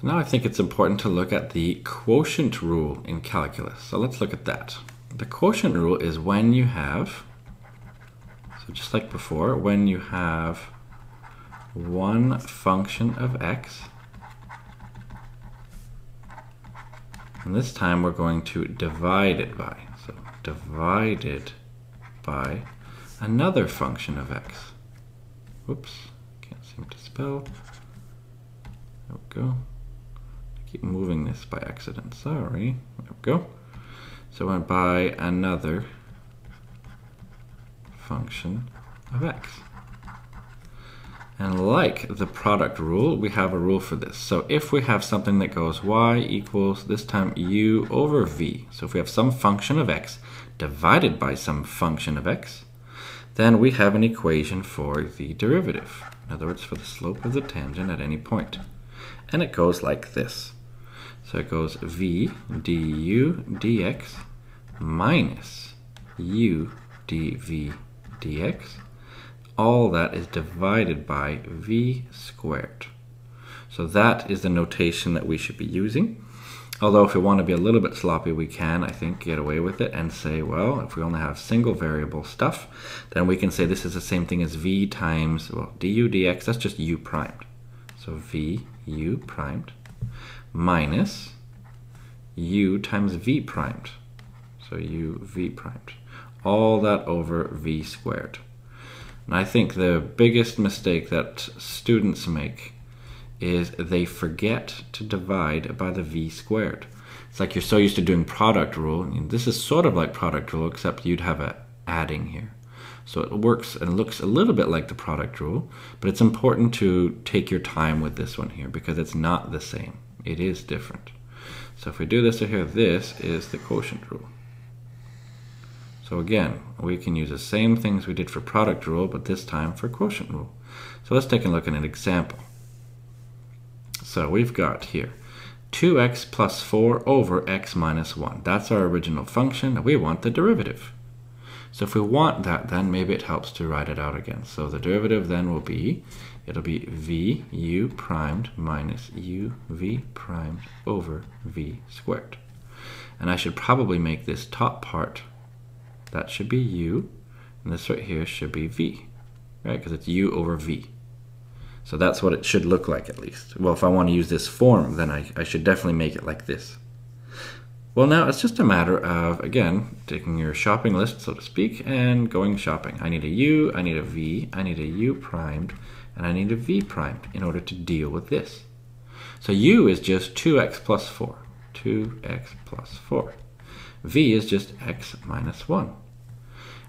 So now I think it's important to look at the quotient rule in calculus. So let's look at that. The quotient rule is when you have, so just like before, when you have one function of x, and this time we're going to divide it by, so divided by another function of x. Oops, can't seem to spell. There we go. I keep moving this by accident, sorry. There we go. So I went by another function of x. And like the product rule, we have a rule for this. So if we have something that goes y equals, this time u over v. So if we have some function of x divided by some function of x, then we have an equation for the derivative. In other words, for the slope of the tangent at any point. And it goes like this. So it goes v du dx minus u dv dx. All that is divided by v squared. So that is the notation that we should be using. Although if we want to be a little bit sloppy, we can, I think, get away with it and say, well, if we only have single variable stuff, then we can say this is the same thing as v times, well, du dx, that's just u primed. So v u primed minus u times v primed. So u v primed. All that over v squared. And I think the biggest mistake that students make is they forget to divide by the v squared. It's like you're so used to doing product rule. And this is sort of like product rule, except you'd have an adding here. So it works and looks a little bit like the product rule, but it's important to take your time with this one here because it's not the same. It is different. So if we do this here, this is the quotient rule. So again, we can use the same things we did for product rule, but this time for quotient rule. So let's take a look at an example. So we've got here 2x plus 4 over x minus 1. That's our original function, and we want the derivative. So if we want that, then maybe it helps to write it out again. So the derivative then will be, it'll be v u primed minus u v primed over v squared. And I should probably make this top part, that should be u, and this right here should be v, right? Because it's u over v. So that's what it should look like at least. Well, if I want to use this form, then I should definitely make it like this. Well, now it's just a matter of, again, taking your shopping list, so to speak, and going shopping. I need a u, I need a v, I need a u primed, and I need a v primed in order to deal with this. So u is just 2x plus 4, 2x plus 4. V is just x minus 1.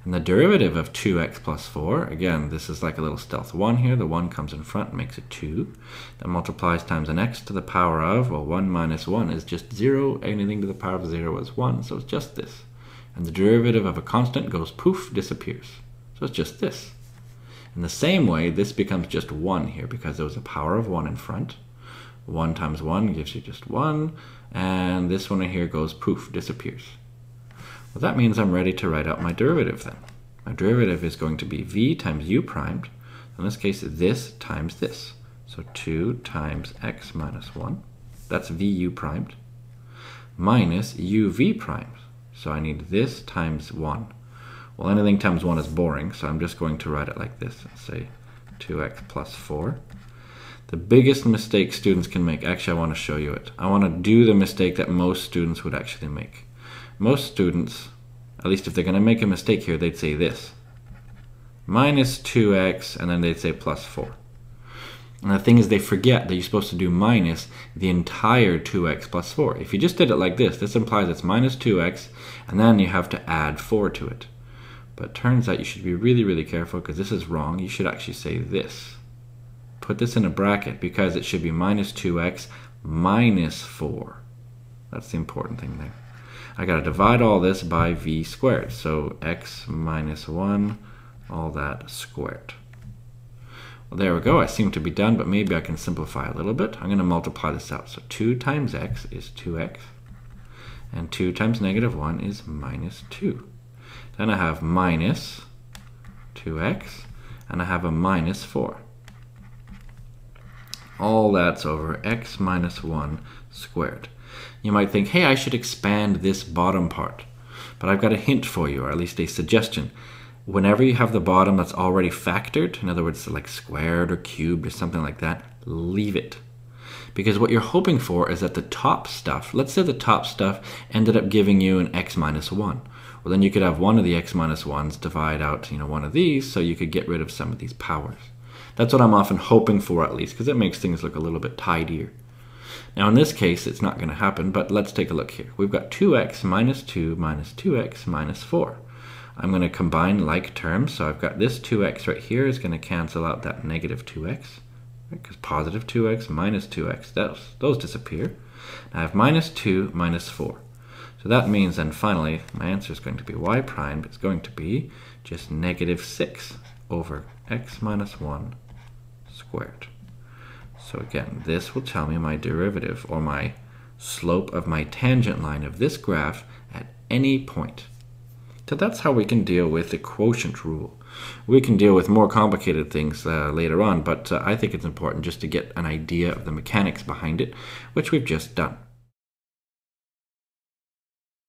And the derivative of 2x plus 4, again, this is like a little stealth 1 here. The 1 comes in front and makes it 2. That multiplies times an x to the power of, well, 1 minus 1 is just 0. Anything to the power of 0 is 1, so it's just this. And the derivative of a constant goes poof, disappears. So it's just this. In the same way, this becomes just 1 here because there was a power of 1 in front. 1 times 1 gives you just 1, and this one right here goes poof, disappears. Well, that means I'm ready to write out my derivative then. My derivative is going to be v times u primed, in this case this times this. So 2 times x minus 1, that's vu primed, minus uv primed. So I need this times 1. Well, anything times 1 is boring, so I'm just going to write it like this and say 2x plus 4. The biggest mistake students can make, actually I want to show you it. I want to do the mistake that most students would actually make. Most students, at least if they're going to make a mistake here, they'd say this. Minus 2x, and then they'd say plus 4. And the thing is they forget that you're supposed to do minus the entire 2x plus 4. If you just did it like this implies it's minus 2x, and then you have to add 4 to it. But it turns out you should be really, really careful because this is wrong. You should actually say this. Put this in a bracket because it should be minus 2x minus 4. That's the important thing there. I gotta divide all this by v squared. So x minus 1, all that squared. Well, there we go. I seem to be done, but maybe I can simplify a little bit. I'm going to multiply this out. So 2 times x is 2x. And 2 times negative 1 is minus 2. Then I have minus 2x, and I have a minus 4. all that's over x minus 1 squared. You might think, hey, I should expand this bottom part. But I've got a hint for you, or at least a suggestion. Whenever you have the bottom that's already factored, in other words, like squared or cubed or something like that, leave it. Because what you're hoping for is that the top stuff, let's say the top stuff ended up giving you an x minus 1. Well, then you could have one of the x minus 1s divide out, one of these, so you could get rid of some of these powers. That's what I'm often hoping for, at least, because it makes things look a little bit tidier. Now in this case, it's not going to happen, but let's take a look here. We've got 2x minus 2 minus 2x minus 4. I'm going to combine like terms, so I've got this 2x right here is going to cancel out that negative 2x, because positive 2x minus 2x, those disappear. Now I have minus 2 minus 4. So that means then finally my answer is going to be y prime, but it's going to be just negative 6 over x minus 1 squared. So again, this will tell me my derivative or my slope of my tangent line of this graph at any point. So that's how we can deal with the quotient rule. We can deal with more complicated things later on, but I think it's important just to get an idea of the mechanics behind it, which we've just done.